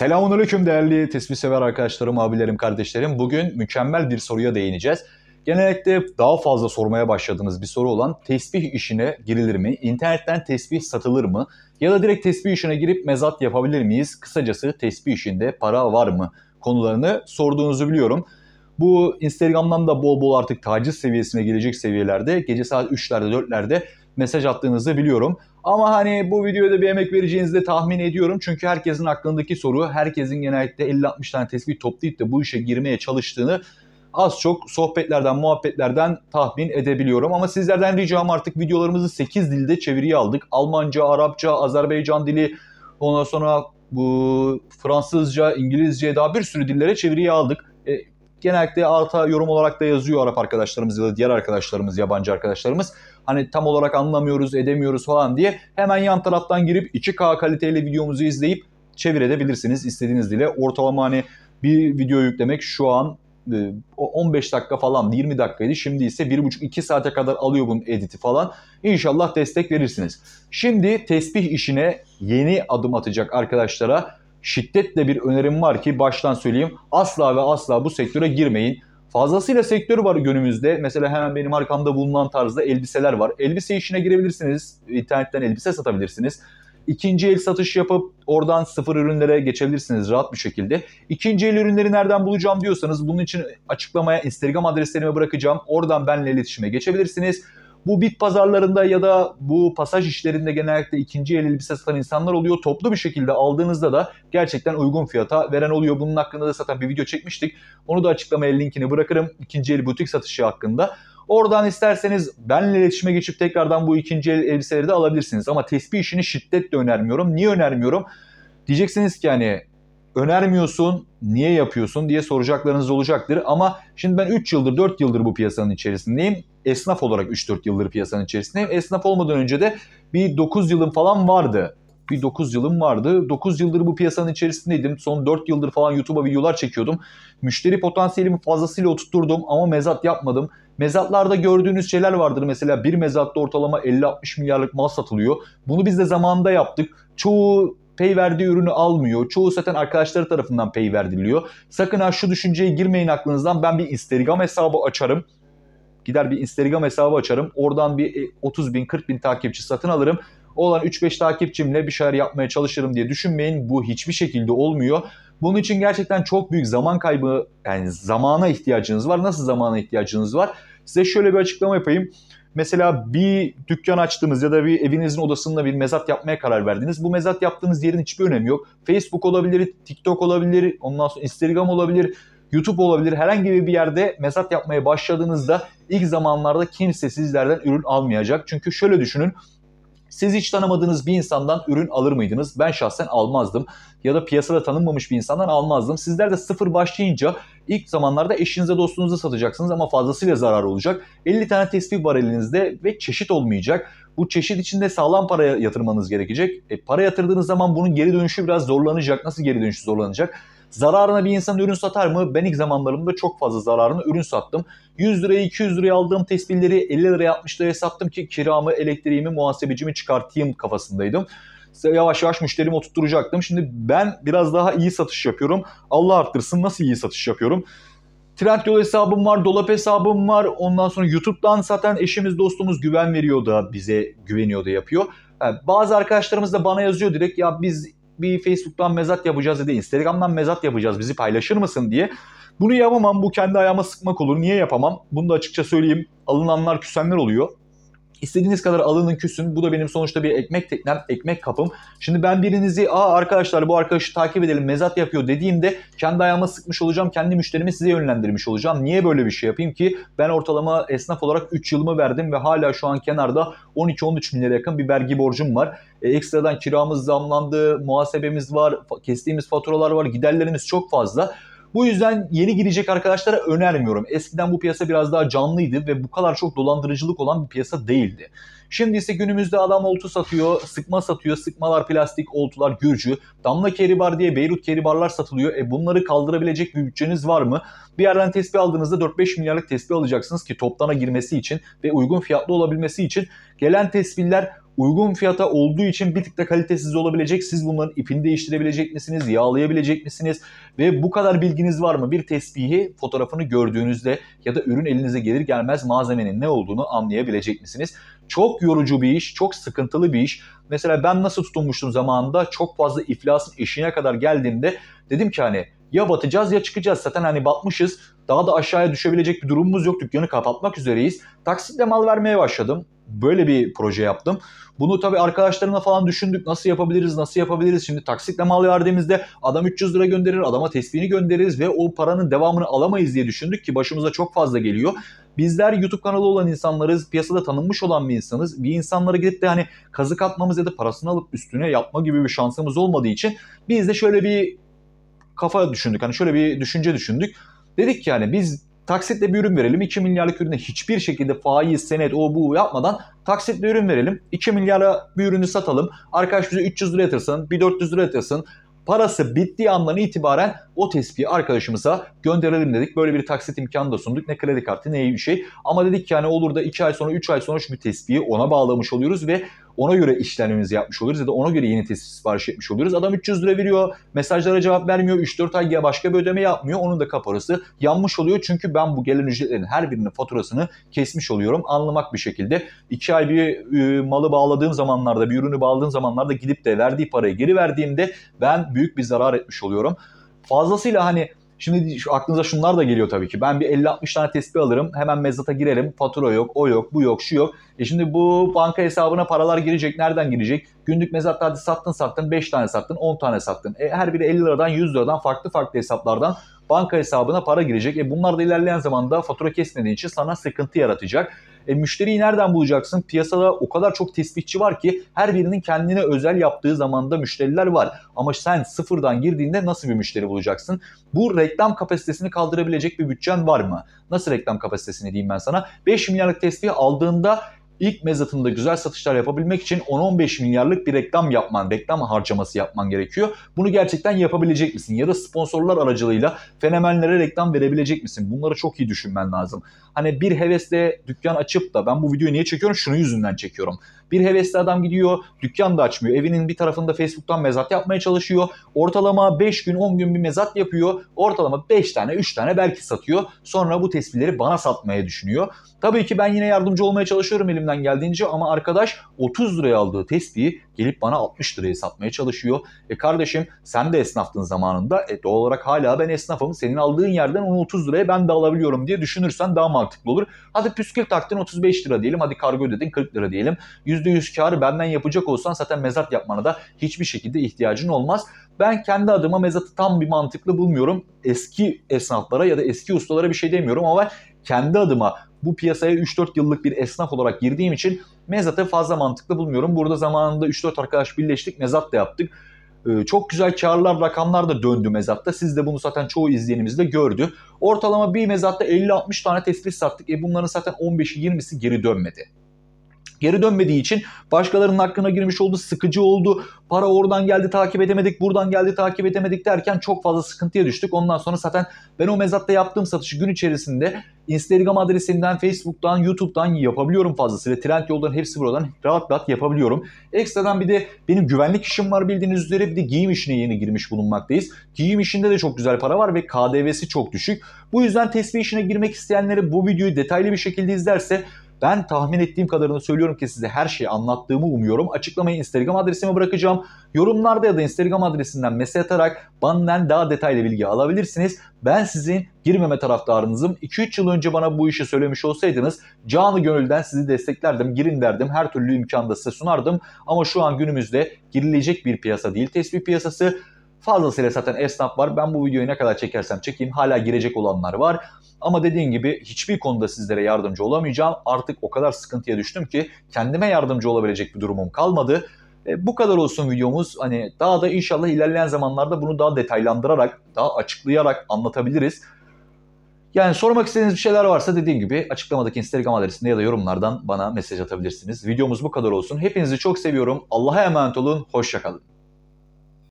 Selamünaleyküm değerli tesbih sever arkadaşlarım, abilerim, kardeşlerim. Bugün mükemmel bir soruya değineceğiz. Genellikle daha fazla sormaya başladığınız bir soru olan tesbih işine girilir mi? İnternetten tesbih satılır mı? Ya da direkt tesbih işine girip mezat yapabilir miyiz? Kısacası tesbih işinde para var mı? Konularını sorduğunuzu biliyorum. Bu Instagram'dan da bol bol artık taciz seviyesine gelecek seviyelerde gece saat 3'lerde 4'lerde mesaj attığınızı biliyorum. Ama hani bu videoya da bir emek vereceğinizi de tahmin ediyorum. Çünkü herkesin aklındaki soru, herkesin genellikle 50-60 tane tesbih toplayıp da bu işe girmeye çalıştığını az çok sohbetlerden, muhabbetlerden tahmin edebiliyorum. Ama sizlerden ricam artık videolarımızı 8 dilde çeviriye aldık. Almanca, Arapça, Azerbaycan dili, ondan sonra bu Fransızca, İngilizce, daha bir sürü dillere çeviriye aldık. Genellikle alta yorum olarak da yazıyor Arap arkadaşlarımız ya da diğer arkadaşlarımız, yabancı arkadaşlarımız. Hani tam olarak anlamıyoruz, edemiyoruz falan diye hemen yan taraftan girip 2K kaliteyle videomuzu izleyip çevir edebilirsiniz istediğiniz dile. Ortalama hani bir video yüklemek şu an 15 dakika falan, 20 dakikaydı. Şimdi ise 1,5-2 saate kadar alıyor bunun editi falan. İnşallah destek verirsiniz. Şimdi tesbih işine yeni adım atacak arkadaşlara şiddetle bir önerim var ki baştan söyleyeyim. Asla ve asla bu sektöre girmeyin. Fazlasıyla sektörü var günümüzde. Mesela hemen benim arkamda bulunan tarzda elbiseler var. Elbise işine girebilirsiniz. İnternetten elbise satabilirsiniz. İkinci el satış yapıp oradan sıfır ürünlere geçebilirsiniz rahat bir şekilde. İkinci el ürünleri nereden bulacağım diyorsanız bunun için açıklamaya Instagram adreslerimi bırakacağım. Oradan benimle iletişime geçebilirsiniz. Bu bit pazarlarında ya da bu pasaj işlerinde genellikle ikinci el elbise satan insanlar oluyor. Toplu bir şekilde aldığınızda da gerçekten uygun fiyata veren oluyor. Bunun hakkında da zaten bir video çekmiştik. Onu da açıklamaya linkini bırakırım. İkinci el butik satışı hakkında. Oradan isterseniz benimle iletişime geçip tekrardan bu ikinci el elbiseleri de alabilirsiniz. Ama tesbih işini şiddetle önermiyorum. Niye önermiyorum? Diyeceksiniz ki hani önermiyorsun, niye yapıyorsun diye soracaklarınız olacaktır. Ama şimdi ben 3 yıldır, 4 yıldır bu piyasanın içerisindeyim. Esnaf olarak 3-4 yıldır piyasanın içerisindeyim. Esnaf olmadan önce de bir 9 yılım falan vardı. 9 yıldır bu piyasanın içerisindeydim. Son 4 yıldır falan YouTube'a videolar çekiyordum. Müşteri potansiyelimi fazlasıyla oturtturdum ama mezat yapmadım. Mezatlarda gördüğünüz şeyler vardır. Mesela bir mezatta ortalama 50-60 milyarlık mal satılıyor. Bunu biz de zamanında yaptık. Çoğu pay verdiği ürünü almıyor. Çoğu zaten arkadaşları tarafından pay verdiriliyor. Sakın ha şu düşünceye girmeyin aklınızdan. Ben bir Instagram hesabı açarım. Gider bir Instagram hesabı açarım. Oradan bir 30.000-40.000 takipçi satın alırım. O olan 3-5 takipçimle bir şeyler yapmaya çalışırım diye düşünmeyin. Bu hiçbir şekilde olmuyor. Bunun için gerçekten çok büyük zaman kaybı, yani zamana ihtiyacınız var. Nasıl zamana ihtiyacınız var? Size şöyle bir açıklama yapayım. Mesela bir dükkan açtığınız ya da bir evinizin odasında bir mezat yapmaya karar verdiniz. Bu mezat yaptığınız yerin hiçbir önemi yok. Facebook olabilir, TikTok olabilir, ondan sonra Instagram olabilir, YouTube olabilir. Herhangi bir yerde mezat yapmaya başladığınızda ilk zamanlarda kimse sizlerden ürün almayacak. Çünkü şöyle düşünün. Siz hiç tanımadığınız bir insandan ürün alır mıydınız? Ben şahsen almazdım. Ya da piyasada tanınmamış bir insandan almazdım. Sizler de sıfır başlayınca ilk zamanlarda eşinize, dostunuza satacaksınız ama fazlasıyla zarar olacak. 50 tane tesbih var elinizde ve çeşit olmayacak. Bu çeşit içinde sağlam para yatırmanız gerekecek. Para yatırdığınız zaman bunun geri dönüşü biraz zorlanacak. Nasıl geri dönüşü zorlanacak? Zararına bir insan ürün satar mı? Ben ilk zamanlarımda çok fazla zararına ürün sattım. 100 liraya 200 liraya aldığım tesbihleri 50 liraya 60 liraya sattım ki kiramı, elektriğimi, muhasebecimi çıkartayım kafasındaydım. Yavaş yavaş müşterimi oturtturacaktım. Şimdi ben biraz daha iyi satış yapıyorum. Allah arttırsın, nasıl iyi satış yapıyorum? Trendyol hesabım var, dolap hesabım var. Ondan sonra YouTube'dan zaten eşimiz, dostumuz güven veriyor da bize güveniyor da yapıyor. Yani bazı arkadaşlarımız da bana yazıyor direkt, ya biz bir Facebook'tan mezat yapacağız ya da Instagram'dan mezat yapacağız, bizi paylaşır mısın diye. Bunu yapamam, bu kendi ayağıma sıkmak olur. Niye yapamam? Bunu da açıkça söyleyeyim. Alınanlar küsenler oluyor. İstediğiniz kadar alının küsün. Bu da benim sonuçta bir ekmek teknem, ekmek kapım. Şimdi ben birinizi, aa arkadaşlar bu arkadaşı takip edelim mezat yapıyor dediğimde kendi ayağıma sıkmış olacağım. Kendi müşterimi size yönlendirmiş olacağım. Niye böyle bir şey yapayım ki? Ben ortalama esnaf olarak 3 yılımı verdim ve hala şu an kenarda 12-13 milyara yakın bir vergi borcum var. Ekstradan kiramız zamlandı, muhasebemiz var, kestiğimiz faturalar var, giderlerimiz çok fazla. Bu yüzden yeni girecek arkadaşlara önermiyorum. Eskiden bu piyasa biraz daha canlıydı ve bu kadar çok dolandırıcılık olan bir piyasa değildi. Şimdi ise günümüzde adam oltu satıyor, sıkma satıyor. Sıkmalar plastik, oltular Gürcü. Damla keribar diye Beyrut keribarlar satılıyor. Bunları kaldırabilecek bir bütçeniz var mı? Bir yerden tesbih aldığınızda 4-5 milyarlık tesbih alacaksınız ki toplana girmesi için ve uygun fiyatlı olabilmesi için gelen tesbihler Uygun fiyata olduğu için bir tık da kalitesiz olabilecek. Siz bunların ipini değiştirebilecek misiniz? Yağlayabilecek misiniz? Ve bu kadar bilginiz var mı? Bir tesbihi fotoğrafını gördüğünüzde ya da ürün elinize gelir gelmez malzemenin ne olduğunu anlayabilecek misiniz? Çok yorucu bir iş, çok sıkıntılı bir iş. Mesela ben nasıl tutunmuştum zamanında? Çok fazla iflasın eşiğine kadar geldiğimde dedim ki hani ya batacağız ya çıkacağız. Zaten hani batmışız. Daha da aşağıya düşebilecek bir durumumuz yok. Dükkanı kapatmak üzereyiz. Taksitle mal vermeye başladım. Böyle bir proje yaptım. Bunu tabii arkadaşlarımla falan düşündük. Nasıl yapabiliriz, nasıl yapabiliriz? Şimdi taksitle mal verdiğimizde adam 300 lira gönderir, adama tesbihini göndeririz ve o paranın devamını alamayız diye düşündük ki başımıza çok fazla geliyor. Bizler YouTube kanalı olan insanlarız, piyasada tanınmış olan bir insanız. Bir insanlara gidip de hani kazık atmamız ya da parasını alıp üstüne yapma gibi bir şansımız olmadığı için biz de şöyle bir kafa düşündük. Hani şöyle bir düşünce düşündük. Dedik ki yani biz taksitle bir ürün verelim. 2 milyarlık ürüne hiçbir şekilde faiz, senet, o bu yapmadan taksitle ürün verelim. 2 milyara bir ürünü satalım. Arkadaş bize 300 lira yatırsın, bir 400 lira yatırsın. Parası bittiği andan itibaren o tespihi arkadaşımıza gönderelim dedik. Böyle bir taksit imkanı da sunduk. Ne kredi kartı ne bir şey. Ama dedik ki yani olur da 2 ay sonra 3 ay sonra şu bir tespihi ona bağlamış oluyoruz ve ona göre işlemimizi yapmış oluruz ya da ona göre yeni tesbih sipariş etmiş oluyoruz. Adam 300 lira veriyor, mesajlara cevap vermiyor, 3-4 ay başka bir ödeme yapmıyor. Onun da kaparası yanmış oluyor. Çünkü ben bu gelen ücretlerin her birinin faturasını kesmiş oluyorum. Anlamak bir şekilde 2 ay bir malı bağladığım zamanlarda, bir ürünü bağladığım zamanlarda gidip de verdiği parayı geri verdiğimde ben büyük bir zarar etmiş oluyorum. Fazlasıyla hani şimdi aklınıza şunlar da geliyor tabii ki. Ben bir 50-60 tane tesbih alırım. Hemen mezata girerim. Fatura yok, o yok, bu yok, şu yok. Şimdi bu banka hesabına paralar girecek. Nereden girecek? Günlük mezatta hadi sattın. 5 tane sattın, 10 tane sattın. Her biri 50 liradan, 100 liradan farklı farklı hesaplardan banka hesabına para girecek. Bunlar da ilerleyen zamanda fatura kesmediğin için sana sıkıntı yaratacak. Müşteriyi nereden bulacaksın? Piyasada o kadar çok tesbihçi var ki her birinin kendine özel yaptığı zamanda müşteriler var. Ama sen sıfırdan girdiğinde nasıl bir müşteri bulacaksın? Bu reklam kapasitesini kaldırabilecek bir bütçen var mı? Nasıl reklam kapasitesini diyeyim ben sana? 5 milyarlık tesbih aldığında ilk mezatında güzel satışlar yapabilmek için 10-15 milyarlık bir reklam harcaması yapman gerekiyor. Bunu gerçekten yapabilecek misin? Ya da sponsorlar aracılığıyla fenomenlere reklam verebilecek misin? Bunları çok iyi düşünmen lazım. Hani bir hevesle dükkan açıp da ben bu videoyu niye çekiyorum? Şunun yüzünden çekiyorum. Bir hevesli adam gidiyor, dükkan da açmıyor. Evinin bir tarafında Facebook'tan mezat yapmaya çalışıyor. Ortalama 5 gün 10 gün bir mezat yapıyor. Ortalama 5 tane 3 tane belki satıyor. Sonra bu tesbihleri bana satmaya düşünüyor. Tabii ki ben yine yardımcı olmaya çalışıyorum elimden geldiğince ama arkadaş 30 liraya aldığı tesbihi gelip bana 60 liraya satmaya çalışıyor. Kardeşim sen de esnaftın zamanında. Doğal olarak hala ben esnafım. Senin aldığın yerden onu 30 liraya ben de alabiliyorum diye düşünürsen daha mantıklı olur. Hadi püskül taktın 35 lira diyelim. Hadi kargo ödedin 40 lira diyelim. %100 karı benden yapacak olsan zaten mezat yapmana da hiçbir şekilde ihtiyacın olmaz. Ben kendi adıma mezatı tam bir mantıklı bulmuyorum. Eski esnaflara ya da eski ustalara bir şey demiyorum ama ben kendi adıma bu piyasaya 3-4 yıllık bir esnaf olarak girdiğim için mezatı fazla mantıklı bulmuyorum. Burada zamanında 3-4 arkadaş birleştik, mezat da yaptık. Çok güzel karlar, rakamlar da döndü mezatta. Siz de bunu zaten çoğu izleyenimiz de gördü. Ortalama bir mezatta 50-60 tane tesbih sattık. Bunların zaten 15'i 20'si geri dönmedi. Geri dönmediği için başkalarının hakkına girmiş oldu, sıkıcı oldu. Para oradan geldi takip edemedik, buradan geldi takip edemedik derken çok fazla sıkıntıya düştük. Ondan sonra zaten ben o mezatta yaptığım satışı gün içerisinde Instagram adresimden, Facebook'tan, YouTube'dan yapabiliyorum fazlasıyla. Trendyoldan hepsi buradan rahat rahat yapabiliyorum. Ekstradan bir de benim güvenlik işim var bildiğiniz üzere. Bir de giyim işine yeni girmiş bulunmaktayız. Giyim işinde de çok güzel para var ve KDV'si çok düşük. Bu yüzden tesbih işine girmek isteyenlere bu videoyu detaylı bir şekilde izlerse ben tahmin ettiğim kadarını söylüyorum ki size her şeyi anlattığımı umuyorum. Açıklamayı Instagram adresime bırakacağım. Yorumlarda ya da Instagram adresinden mesaj atarak benden daha detaylı bilgi alabilirsiniz. Ben sizin girmeme taraftarınızım. 2-3 yıl önce bana bu işi söylemiş olsaydınız canı gönülden sizi desteklerdim, girin derdim, her türlü imkanı da size sunardım. Ama şu an günümüzde girilecek bir piyasa değil tesbih piyasası. Fazlasıyla zaten esnaf var. Ben bu videoyu ne kadar çekersem çekeyim hala girecek olanlar var. Ama dediğim gibi hiçbir konuda sizlere yardımcı olamayacağım. Artık o kadar sıkıntıya düştüm ki kendime yardımcı olabilecek bir durumum kalmadı. Bu kadar olsun videomuz. Hani daha da inşallah ilerleyen zamanlarda bunu daha detaylandırarak, daha açıklayarak anlatabiliriz. Yani sormak istediğiniz bir şeyler varsa dediğim gibi açıklamadaki Instagram adresinde ya da yorumlardan bana mesaj atabilirsiniz. Videomuz bu kadar olsun. Hepinizi çok seviyorum. Allah'a emanet olun. Hoşça kalın.